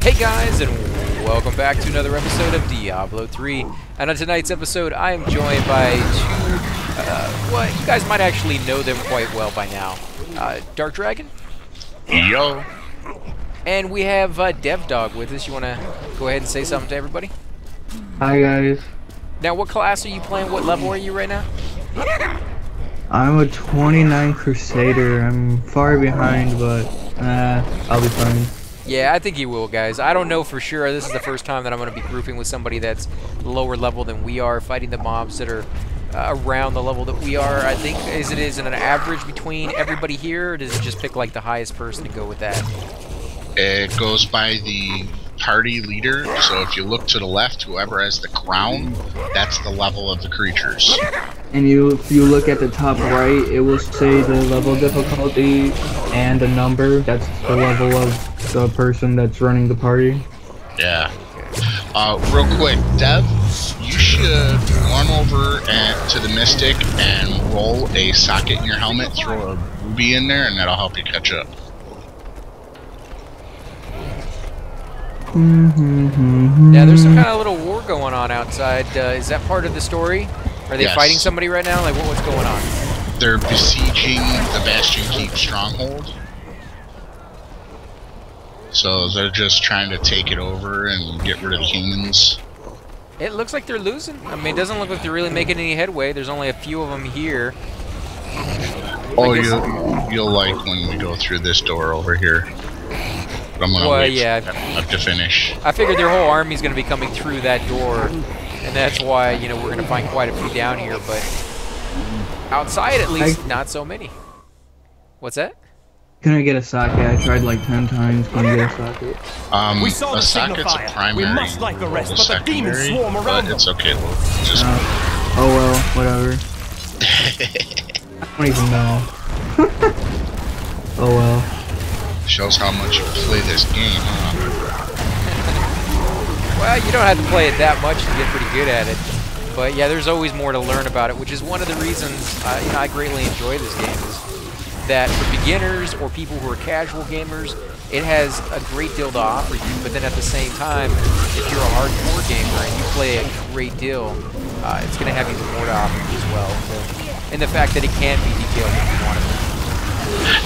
Hey guys, and welcome back to another episode of Diablo 3. And on tonight's episode, I am joined by two, well, you guys might actually know them quite well by now. Dark Dragon? Yo! And we have Dev Dog with us. You want to go ahead and say something to everybody? Hi guys. Now, what class are you playing? What level are you right now? I'm a 29 Crusader. I'm far behind, but I'll be fine. Yeah, I think he will, guys. I don't know for sure. This is the first time that I'm going to be grouping with somebody that's lower level than we are, fighting the mobs that are around the level that we are. I think is it an average between everybody here, or does it just pick like the highest person to go with that? It goes by the party leader, so if you look to the left, whoever has the crown, that's the level of the creatures. And if you look at the top right, it will say the level difficulty and the number. That's the level of the person that's running the party. Yeah. Real quick, Dev, you should run over to the Mystic and roll a socket in your helmet, throw a ruby in there, and that'll help you catch up. Yeah, there's some kind of little war going on outside. Is that part of the story? Are they fighting somebody right now? Like, what's going on? They're besieging the Bastion Keep Stronghold. So they're just trying to take it over and get rid of the humans. It looks like they're losing. I mean, it doesn't look like they're really making any headway. There's only a few of them here. Oh, you'll like when we go through this door over here. But I'm gonna wait to finish. I figured their whole army's gonna be coming through that door, and that's why, you know, we're gonna find quite a few down here, but outside at least not so many. What's that? Can I get a socket? I tried like 10 times. Can I get a socket? We saw the socket's a primary. We must like the rest, but the demons swarm around. It's okay. We'll just oh well, whatever. I don't even know. Oh well. Shows how much you play this game, huh? Well, you don't have to play it that much to get pretty good at it. But yeah, there's always more to learn about it, which is one of the reasons you know, I greatly enjoy this game. Is that for beginners or people who are casual gamers, it has a great deal to offer you. But then at the same time, if you're a hardcore gamer and you play a great deal, it's going to have even more to offer you as well. So, and the fact that it can be detailed if you want it.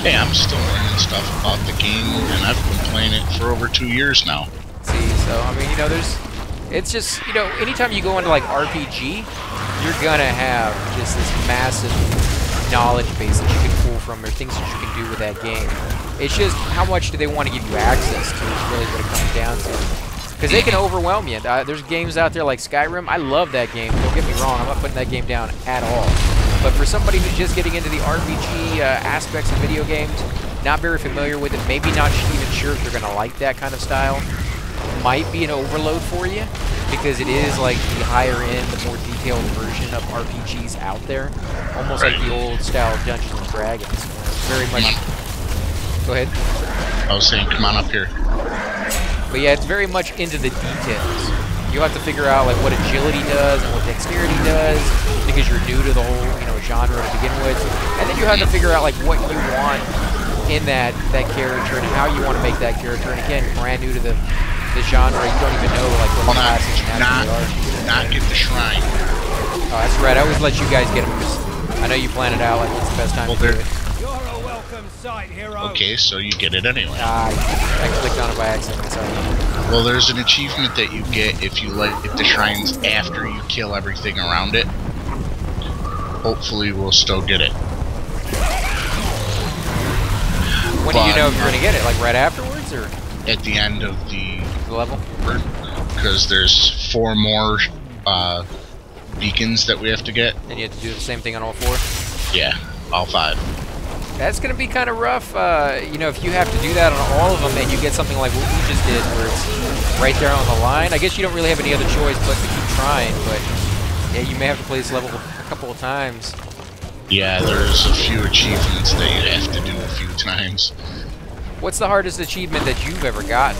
Hey, I'm still learning stuff about the game, and I've been playing it for over 2 years now. See, so, I mean, you know, it's just, you know, anytime you go into, like, RPG, you're gonna have just this massive knowledge base that you can pull from, or things that you can do with that game. It's just, how much do they want to give you access to is really what it comes down to. Because they can overwhelm you. There's games out there like Skyrim. I love that game. Don't get me wrong, I'm not putting that game down at all. But for somebody who's just getting into the RPG aspects of video games, not very familiar with it, maybe not even sure if they're going to like that kind of style, might be an overload for you, because it is like the higher end, the more detailed version of RPGs out there, almost like the old style Dungeons and Dragons. Very much. Go ahead. I was saying, come on up here. But yeah, it's very much into the details. You'll have to figure out like what agility does and what dexterity does, because you're new to the whole, you know, genre to begin with. And then you have to figure out like what you want in that character and how you want to make that character. And again, brand new to the genre, you don't even know like what the classes and attributes are. Not get the shrine. Oh, that's right. I always let you guys get them. I know you plan it out. Like what's the best time to do it? You're a welcome sight, hero. Okay, so you get it anyway. I clicked on it by accident. Sorry. Well, there's an achievement that you get if you if the shrine's after you kill everything around it. Hopefully, we'll still get it. When do you know if you're gonna get it? Like right afterwards, or at the end of the level? Because there's 4 more beacons that we have to get. And you have to do the same thing on all 4. Yeah, all 5. That's going to be kind of rough, you know, if you have to do that on all of them and you get something like what we just did where it's right there on the line. I guess you don't really have any other choice but to keep trying, but yeah, you may have to play this level a couple of times. Yeah, there's a few achievements that you have to do a few times. What's the hardest achievement that you've ever gotten?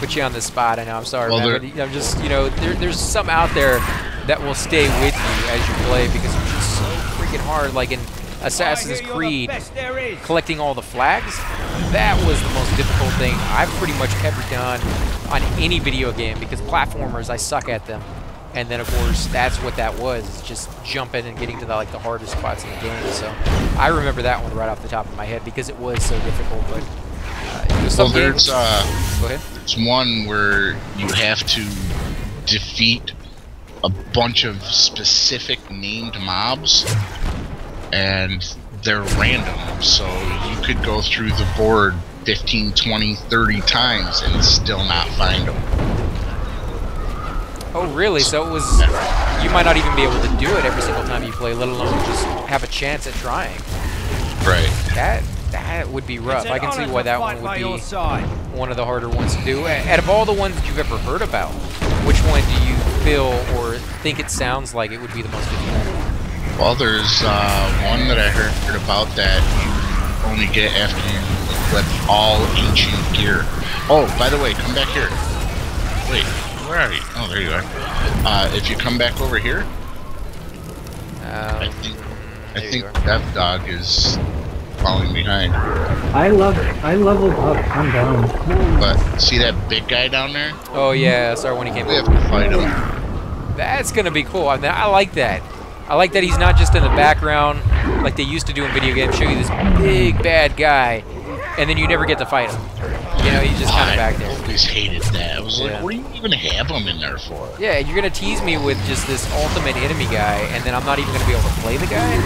Put you on the spot, I know, I'm sorry, well, man, but I'm just, you know, there's some out there that will stay with you as you play because it's just so freaking hard. Like in Assassin's Creed, collecting all the flags, that was the most difficult thing I've pretty much ever done on any video game, because platformers, I suck at them. And then, of course, that's what that was, is just jumping and getting to the, like, the hardest spots in the game. So I remember that one right off the top of my head because it was so difficult. But well, there's one where you have to defeat a bunch of specific named mobs, and they're random. So you could go through the board 15, 20, 30 times and still not find them. Oh, really? So it was... You might not even be able to do it every single time you play, let alone just have a chance at trying. Right. That would be rough. I can see why that one would be one of the harder ones to do. Out of all the ones that you've ever heard about, which one do you feel or think it sounds like it would be the most difficult? Well, there's one that I heard about that you only get after you equip all ancient gear. Oh, by the way, come back here. Wait. Where are you? Oh, there you are. If you come back over here, I think Dev Dog is falling behind. I leveled up. I'm down. But see that big guy down there? Oh yeah, sorry when he came. We have to fight him. That's gonna be cool. I mean, I like that. I like that he's not just in the background like they used to do in video games. Show you this big bad guy, and then you never get to fight him. You know, he's just kind of back there. I always hated that. I was like, what do you even have him in there for? Yeah, you're going to tease me with just this ultimate enemy guy, and then I'm not even going to be able to play the guy?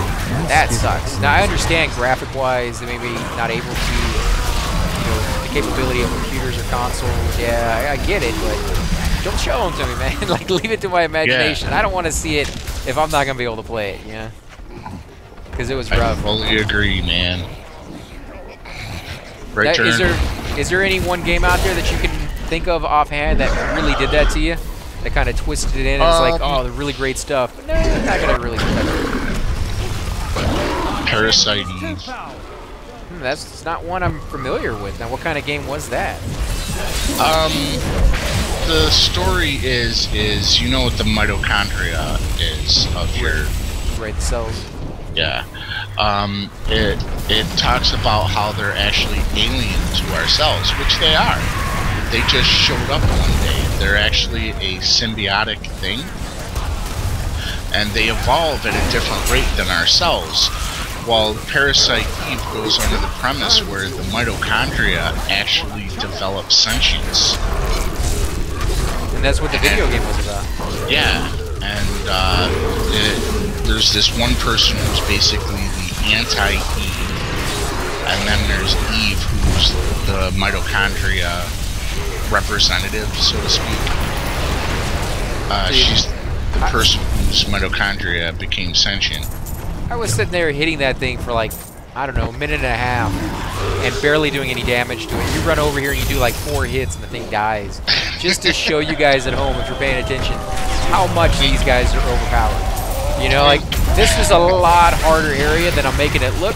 That sucks. Now, I understand graphic-wise, they may be not able to, you know, the capability of computers or consoles. Yeah, I get it, but don't show them to me, man. Like, leave it to my imagination. Yeah. I don't want to see it if I'm not going to be able to play it, you know? Because it was rough. I fully agree, man. Right turn. Is there any one game out there that you can think of offhand that really did that to you? That kind of twisted it in and it's like, oh, the really great stuff. But no, I'm not going to really do that. Parasite Eve. That's not one I'm familiar with. Now, what kind of game was that? The story is you know what the mitochondria is of your... Right, cells. Yeah. It talks about how they're actually alien to ourselves, which they are. They just showed up one day. They're actually a symbiotic thing, and they evolve at a different rate than ourselves. While Parasite Eve goes under the premise where the mitochondria actually develop sentience. And that's what the video game was about. Yeah, and there's this one person who's basically anti-Eve, and then there's Eve, who's the mitochondria representative, so to speak. She's the person whose mitochondria became sentient. I was sitting there hitting that thing for like, I don't know, a minute and a half, and barely doing any damage to it. You run over here and you do like 4 hits and the thing dies. Just to show you guys at home, if you're paying attention, how much these guys are overpowered. You know, like, this was a lot harder area than I'm making it look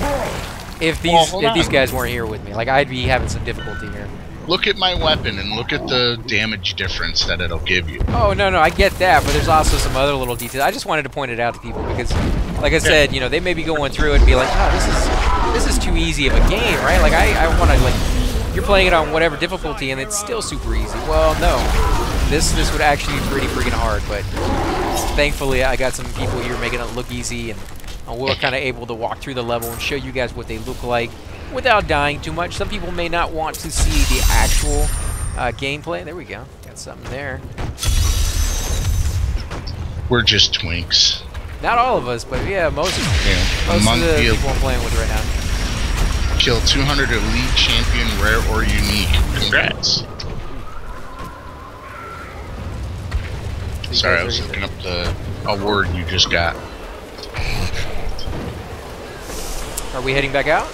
if these guys weren't here with me. Like, I'd be having some difficulty here. Look at my weapon and look at the damage difference that it'll give you. Oh, no, I get that, but there's also some other little details. I just wanted to point it out to people because, like I said, you know, they may be going through it and be like, oh, this is too easy of a game, right? Like, I want to, like, you're playing it on whatever difficulty and it's still super easy. Well, no. This would actually be pretty freaking hard, but... Thankfully, I got some people here making it look easy, and we're kind of able to walk through the level and show you guys what they look like without dying too much. Some people may not want to see the actual gameplay. There we go. Got something there. We're just twinks. Not all of us, but yeah, most of the people I'm playing with right now. Kill 200 elite champion, rare or unique. Congrats. Sorry, I was looking up the award you just got. Are we heading back out?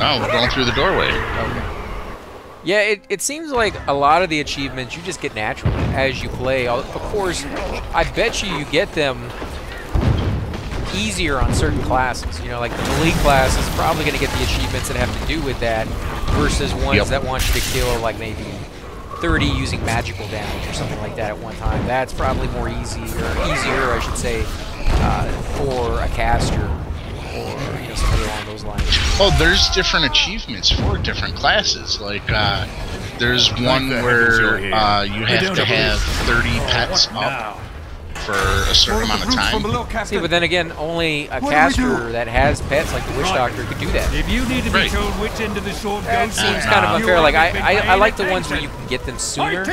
No, we're going through the doorway. Okay. Yeah, it seems like a lot of the achievements you just get naturally as you play. Of course, I bet you get them easier on certain classes. You know, like the Malik class is probably going to get the achievements that have to do with that versus ones that want you to kill, like maybe 30 using magical damage or something like that at one time. That's probably more easier, I should say, for a caster or, you know, or something along those lines. Oh, there's different achievements for different classes. Like, there's one where you have to have 30 pets up for a certain amount of time. See, but then again, only a caster that has pets like the Witch Doctor could do that. If you need to be told which end of the sword goes, seems kind of unfair. Like, I like the ones where you can get them sooner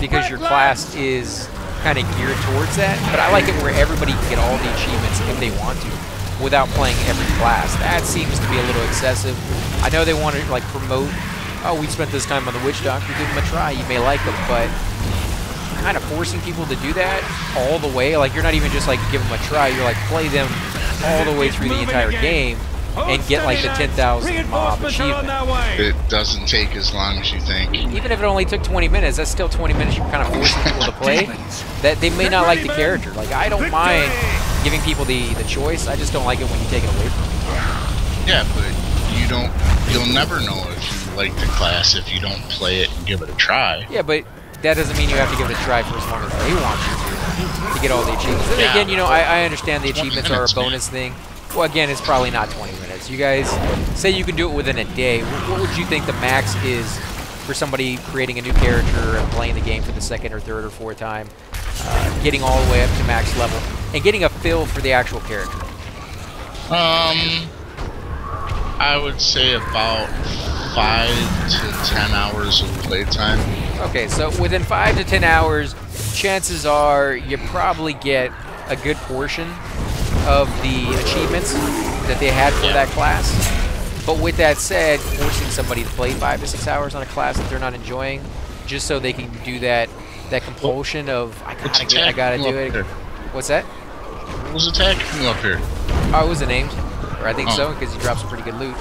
because your class is kind of geared towards that. But I like it where everybody can get all the achievements if they want to, without playing every class. That seems to be a little excessive. I know they want to like promote, oh, we spent this time on the Witch Doctor, give them a try, you may like them, but kind of forcing people to do that all the way, like you're not even just like give them a try, you're like play them all the way through the entire game and get like the 10,000 mob achievement. It doesn't take as long as you think. Even if it only took 20 minutes, that's still 20 minutes you're kind of forcing people to play that they may not like the character. Like, I don't mind giving people the choice, I just don't like it when you take it away from them. Yeah, but you don't, you'll never know if you like the class if you don't play it and give it a try. Yeah, but that doesn't mean you have to give it a try for as long as they want you to get all the achievements. And again, you know, I understand the achievements are a bonus thing. Well, again, it's probably not 20 minutes. You guys say you can do it within a day. What would you think the max is for somebody creating a new character and playing the game for the second or third or fourth time, getting all the way up to max level, and getting a feel for the actual character? I would say about 5 to 10 hours of playtime. Okay, so within 5 to 10 hours, chances are you probably get a good portion of the achievements that they had for that class. But with that said, forcing somebody to play 5 to 6 hours on a class that they're not enjoying, just so they can do that compulsion of I gotta do it. Here. What's that? What was attacking you up here? Oh, it was the names, or I think so, because he dropped some pretty good loot. All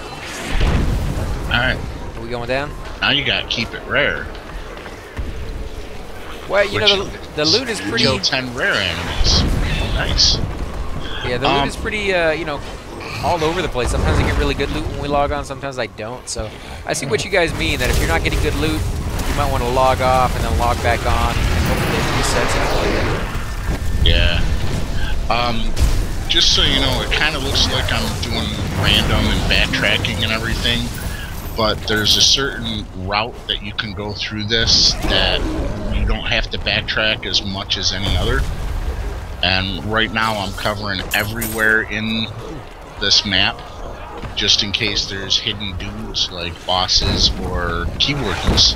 right. Are we going down? Now you gotta keep it rare. Well, you know, the loot is pretty. Kill 10 rare animals. Nice. Yeah, the loot is pretty, you know, all over the place. Sometimes I get really good loot when we log on, sometimes I don't. So I see what you guys mean, that if you're not getting good loot, you might want to log off and then log back on and hopefully it resets and play it. Yeah. Just so you know, it kind of looks like I'm doing random and backtracking and everything, but there's a certain route that you can go through this that you don't have to backtrack as much as any other. And right now I'm covering everywhere in this map, just in case there's hidden dudes like bosses or keyboard keys.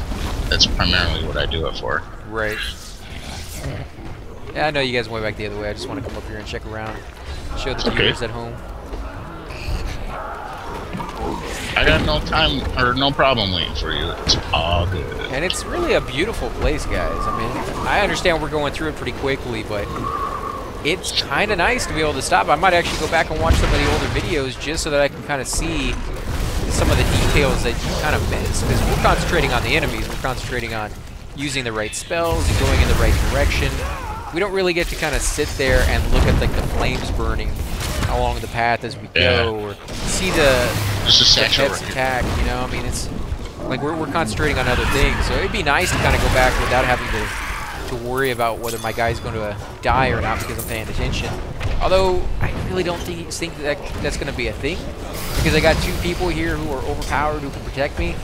That's primarily what I do it for. Right. Yeah, I know you guys went back the other way. I just want to come up here and check around, show the viewers at home. I got no time or no problem waiting for you. It's all good. And it's really a beautiful place, guys. I mean, I understand we're going through it pretty quickly, but it's kind of nice to be able to stop. I might actually go back and watch some of the older videos just so that I can kind of see some of the details that you kind of missed. Because we're concentrating on the enemies. We're concentrating on using the right spells and going in the right direction. We don't really get to kind of sit there and look at like the flames burning along the path as we go, or see the pets attack. You know, I mean, it's like we're concentrating on other things. So it'd be nice to kind of go back without having to worry about whether my guy's going to die or not because I'm paying attention. Although, I really don't think that's going to be a thing, because I got two people here who are overpowered who can protect me.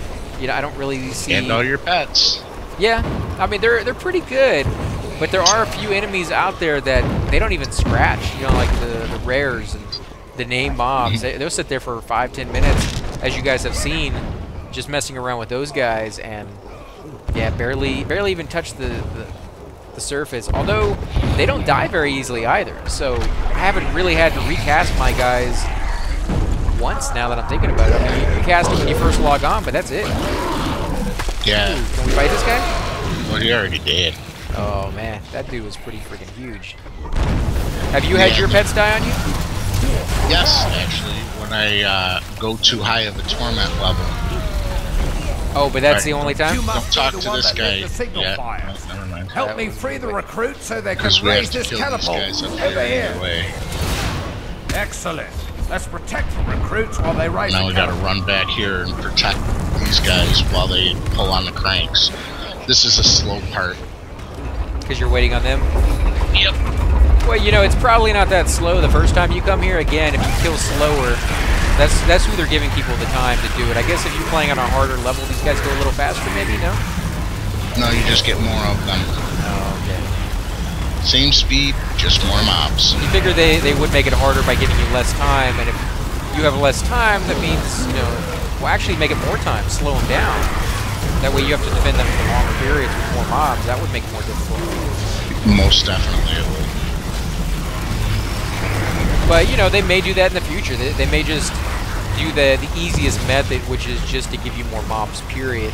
You know, I don't really see... And all your pets. Yeah. I mean, they're pretty good, but there are a few enemies out there that they don't even scratch. You know, like the rares and the name mobs. They'll sit there for 5-10 minutes, as you guys have seen, just messing around with those guys and, yeah, barely even touch the surface, although they don't die very easily either. So I haven't really had to recast my guys once now that I'm thinking about it. I mean, you cast them when you first log on, but that's it. Yeah. Ooh, can we fight this guy? Well, he already did. Oh man, that dude was pretty freaking huge. Have you had your pets die on you? Yes, actually, when I go too high of a torment level. Oh, but that's the only time? Don't talk to this guy. Yeah. Never mind. Help me free the recruits so they can raise this catapult over here. Excellent. Let's protect the recruits while they raise. Now we gotta run back here and protect these guys while they pull on the cranks. This is a slow part. Because you're waiting on them? Yep. Well, you know, it's probably not that slow the first time you come here. Again, if you kill slower, That's who they're giving people the time to do it. I guess if you're playing on a harder level, these guys go a little faster, maybe, no? No, you just get more of them. Oh, okay. Same speed, just more mobs. You figure they would make it harder by giving you less time, and if you have less time, that means, you know, well, actually make it more time, slow them down. That way you have to defend them for longer periods with more mobs. That would make it more difficult. Most definitely it would. But, you know, they may do that in the future. They may just do the easiest method, which is just to give you more mobs, period,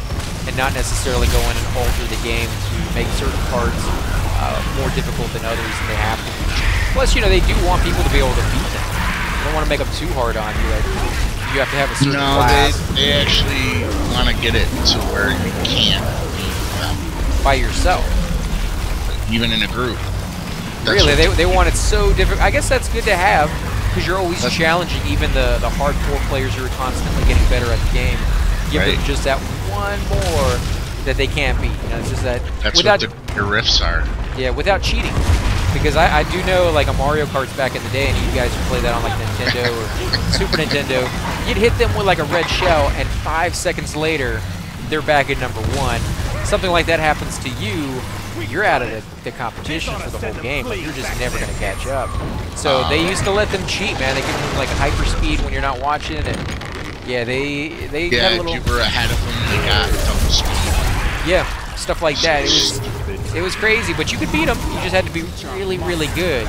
and not necessarily go in and alter the game to make certain parts more difficult than others than they have to be. Plus, you know, they do want people to be able to beat them. They don't want to make them too hard on you. Like, you have to have a certain class. No, they actually want to get it to where you can't beat them. By yourself? Even in a group. That's really, they want it so difficult. I guess that's good to have, because you're always challenging even the hardcore players who are constantly getting better at the game. Give them just that one more that they can't beat. You know, it's just that... That's without, what your riffs are. Yeah, without cheating. Because I do know, like, a Mario Kart's back in the day, and you guys who play that on, like, Nintendo or Super Nintendo, you'd hit them with, like, a red shell, and 5 seconds later, they're back at #1. Something like that happens to you, you're out of the competition for the whole game. Like, you're just never going to catch up. So they used to let them cheat, man. They give them, like, hyper speed when you're not watching, and, yeah, they got a little... Yeah, if you were ahead of them, they got double speed. Yeah. Stuff like that. It was crazy, but you could beat them. You just had to be really, really good.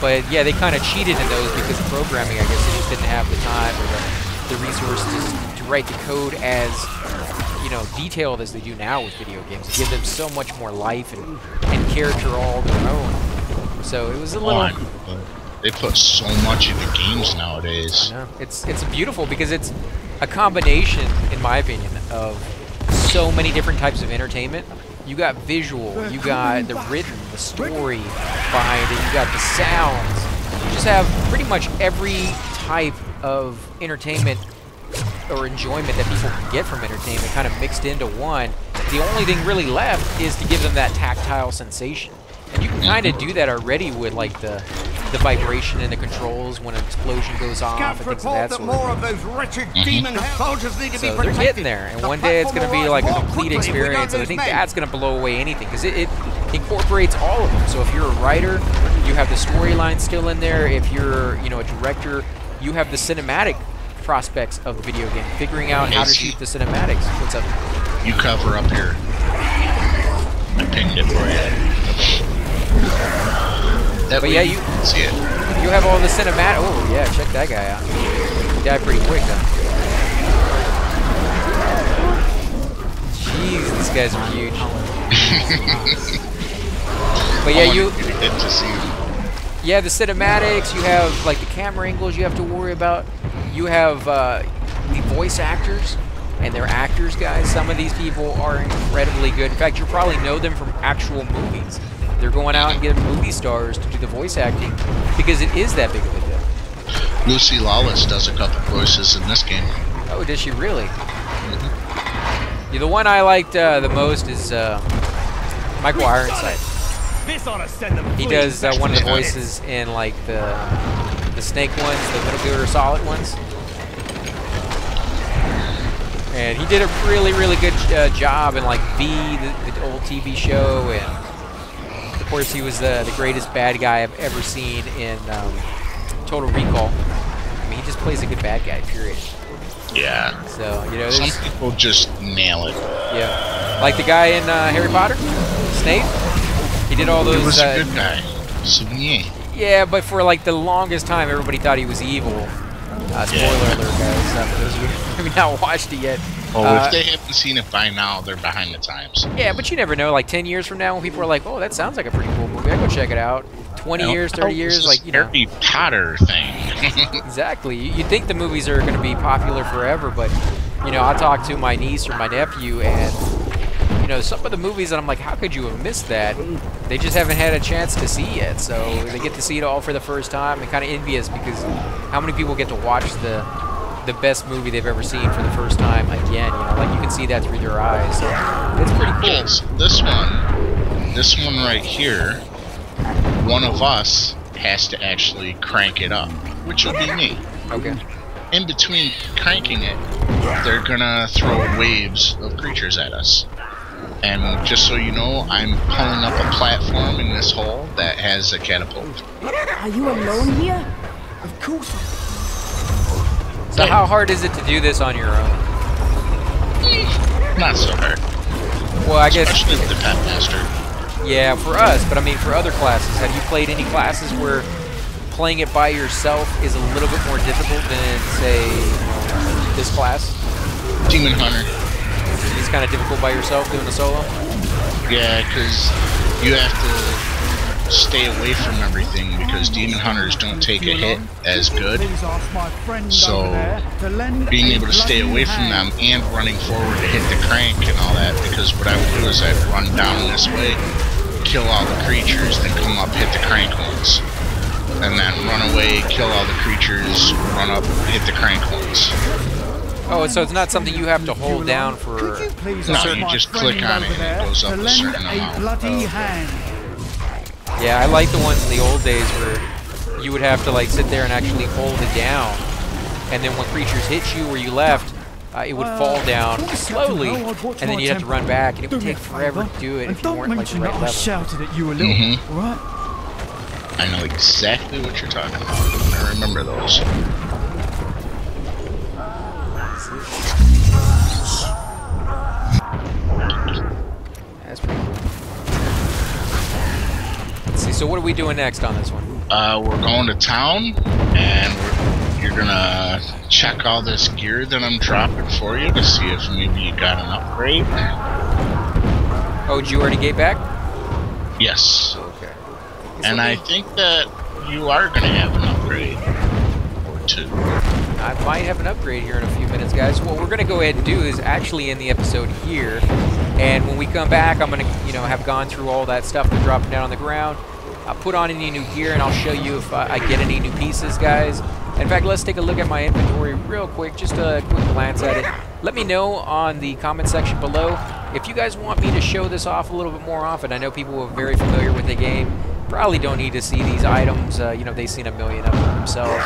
But yeah, they kind of cheated in those because of programming, I guess. They just didn't have the time or the resources to write the code as, you know, detailed as they do now with video games. They give them so much more life and character all their own. So it was a little... They put so much into games nowadays. I know. It's beautiful because it's a combination, in my opinion, of so many different types of entertainment. You got visual, you got the written, the story behind it, you got the sounds. You just have pretty much every type of entertainment or enjoyment that people can get from entertainment kind of mixed into one. The only thing really left is to give them that tactile sensation. And you can kind of do that already with, like, the vibration and the controls when an explosion goes off and things of that sort. More of those wretched demon soldiers need to be protected. They're getting there, and one day it's going to be like a complete experience, and I think that's going to blow away anything, because it incorporates all of them. So if you're a writer, you have the storyline still in there. If you're, you know, a director, you have the cinematic prospects of the video game, figuring out how to shoot the cinematics. What's up? You cover up here. I pinged it for you. That but yeah, you see it. You have all the cinematic. Oh yeah, check that guy out. He died pretty quick though. Jeez, these guys are huge. But yeah, the cinematics. You have like the camera angles you have to worry about. You have the voice actors, and they're actors, guys. Some of these people are incredibly good. In fact, you probably know them from actual movies. They're going out and getting movie stars to do the voice acting because it is that big of a deal. Lucy Lawless does a couple voices in this game. Oh, does she really? Mm-hmm. Yeah, the one I liked the most is Michael Ironside. He does one of the voices in like the Snake ones, the Metal Gear Solid ones. And he did a really, really good job in like V, the old TV show, and of course, he was the greatest bad guy I've ever seen in Total Recall. I mean, he just plays a good bad guy, period. Yeah. So, you know, some people just nail it. Yeah. Like the guy in Harry Potter, Snape. He did all those. He was a good guy. So, yeah. Yeah, but for like the longest time, everybody thought he was evil. Spoiler alert, guys. For those who have not watched it yet. Oh, if they haven't seen it by now, they're behind the times. Yeah, but you never know. Like 10 years from now, when people are like, "Oh, that sounds like a pretty cool movie. I go check it out." 20 years, 30 years, like you know. Harry Potter thing. Exactly. You think the movies are going to be popular forever, but you know, I talk to my niece or my nephew, and you know, some of the movies that I'm like, "How could you have missed that?" They just haven't had a chance to see yet, so they get to see it all for the first time. And kind of envious because how many people get to watch the best movie they've ever seen for the first time again, you know, like you can see that through their eyes. So it's pretty cool. Yes, this one right here, one of us has to actually crank it up, which will be me. Okay. in between cranking it, they're gonna throw waves of creatures at us. And just so you know, I'm pulling up a platform in this hole that has a catapult. Are you alone here? Of course. So how hard is it to do this on your own? Not so hard. Well, I guess... especially with the Pathmaster. Yeah, for us, but I mean for other classes. Have you played any classes where playing it by yourself is a little bit more difficult than, say, this class? Demon Hunter. It's kind of difficult by yourself doing a solo? Yeah, because you have to stay away from everything because Demon Hunters don't take a hit as good. So being able to stay away from them and running forward to hit the crank and all that, because what I would do is I'd run down this way, kill all the creatures, then come up, hit the crank once. And then run away, kill all the creatures, run up, hit the crank once. Oh, so it's not something you have to hold down for... No, you just click on it and it goes up a certain amount. Yeah, I like the ones in the old days where you would have to like sit there and actually hold it down. And then when creatures hit you where you left, it would fall down slowly, and then you'd have to run back, and it would take forever to do it if you weren't like the right level. Mm-hmm. I know exactly what you're talking about. I remember those. That's pretty cool. Let's see, so what are we doing next on this one? We're going to town, and you're gonna check all this gear that I'm dropping for you to see if maybe you got an upgrade. Oh, did you already get back? Yes. And I think that you are going to have an upgrade or two. I might have an upgrade here in a few minutes, guys. What we're going to go ahead and do is actually end the episode here. And when we come back, I'm going to, have gone through all that stuff and dropped down on the ground. I'll put on any new gear, and I'll show you if I get any new pieces, guys. In fact, let's take a look at my inventory real quick, just a quick glance at it. Let me know on the comment section below if you guys want me to show this off a little bit more often. I know people are very familiar with the game. Probably don't need to see these items, they've seen a million of them themselves.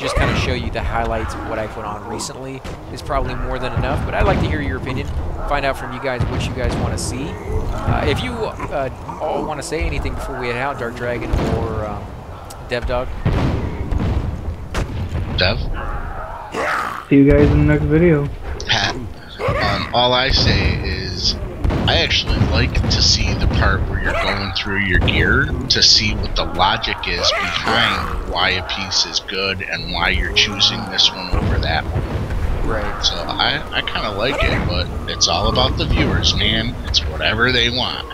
Just kind of show you the highlights of what I put on recently is probably more than enough, but I'd like to hear your opinion, find out from you guys what you guys want to see. If you all want to say anything before we head out, Dark Dragon or Dev Dog. Dev? See you guys in the next video. All I say is I actually like to see the part where you're going through your gear to see what the logic is behind why a piece is good and why you're choosing this one over that one. Right. So I kind of like it, but it's all about the viewers, man. It's whatever they want.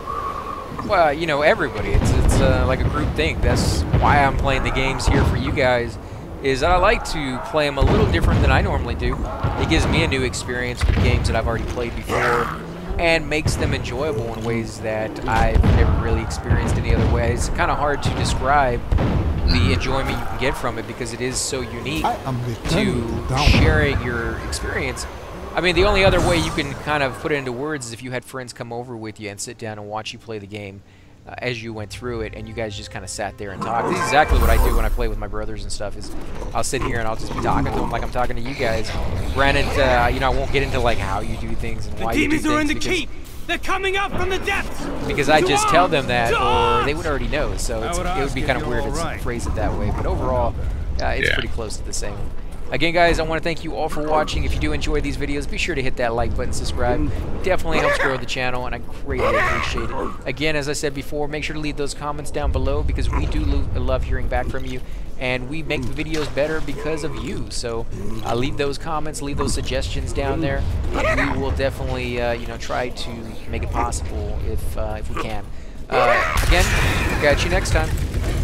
Well, everybody. It's like a group thing. That's why I'm playing the games here for you guys. Is that I like to play them a little different than I normally do. It gives me a new experience with games that I've already played before, and makes them enjoyable in ways that I've never really experienced any other way. It's kind of hard to describe the enjoyment you can get from it because it is so unique to sharing your experience. I mean, the only other way you can kind of put it into words is if you had friends come over with you and sit down and watch you play the game as you went through it, and you guys just kind of sat there and talked. This is exactly what I do when I play with my brothers and stuff, is I'll sit here and I'll just be talking to them like I'm talking to you guys. Granted, I won't get into like how you do things and why you do things. The demons are in the keep! They're coming up from the depths! Because I just tell them that, or they would already know, so it would be kind of weird to phrase it that way. But overall, it's pretty close to the same. Again, guys, I want to thank you all for watching. If you do enjoy these videos, be sure to hit that like button, subscribe. It definitely helps grow the channel, and I greatly appreciate it. Again, as I said before, make sure to leave those comments down below because we do love hearing back from you, and we make the videos better because of you. So leave those comments, leave those suggestions down there, and we will definitely try to make it possible if we can. Again, catch you next time.